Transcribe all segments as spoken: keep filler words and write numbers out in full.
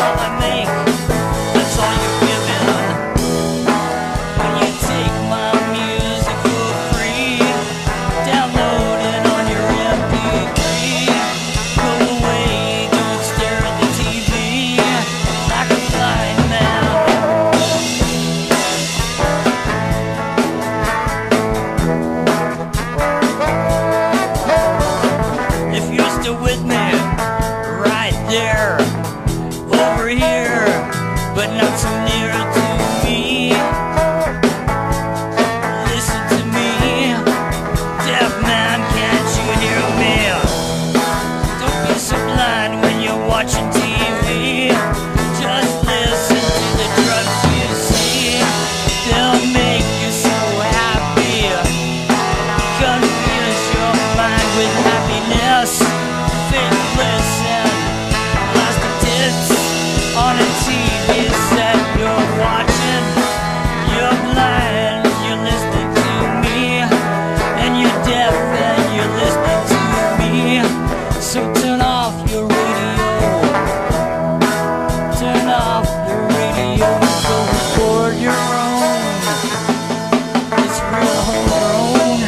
all I make, that's all you've given. When you take my music for free, download it on your M P three. Go away, don't stare at the T V like a blind man. If you're still with me, right there, over here, but not so near to me. Listen to me, deaf man, can't you hear me? Don't be so blind when you're watching T V. Just listen to the drugs you see. They'll make you so happy, confuse your mind with happiness, faithless and plastic tits on a T V set you're watching. You're blind, you're listening to me, and you're deaf and you're listening to me. So turn off your radio, turn off your radio, go record your own. It's real homegrown,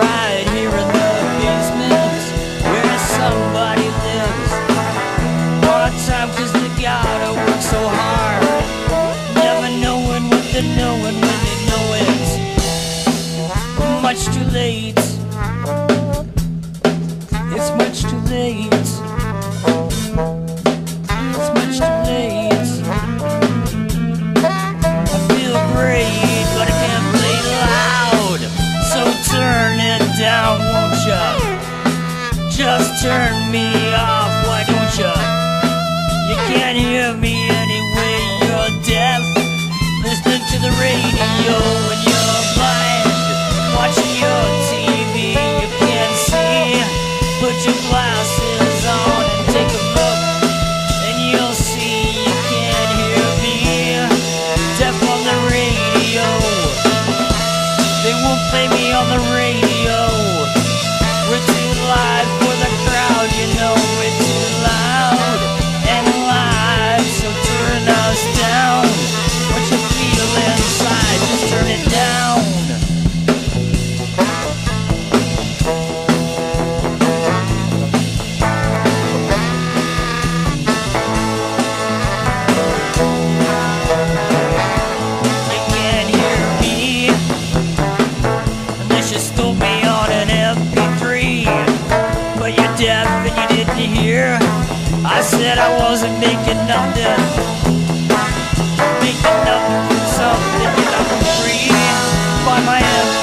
right here in the basement where somebody lives. All the time, cause the God, I work so hard, never knowing what they're knowing when they know it. Much too late, it's much too late, it's much too late. I feel great, but I can't play it loud, so turn it down, won't ya? Just turn me off, why don't ya? You can't hear me anyway, you're deaf, listening to the radio and you're blind, watching your T V, you can't see. Put your glasses on and take a look, and you'll see you can't hear me. Deaf on the radio, they won't play me on the radio. We're too live for the crowd, you know we're too loud and live, so turn us down. What you feel inside, just turn it down. I said I wasn't making nothing, making nothing from something that I could read by my own.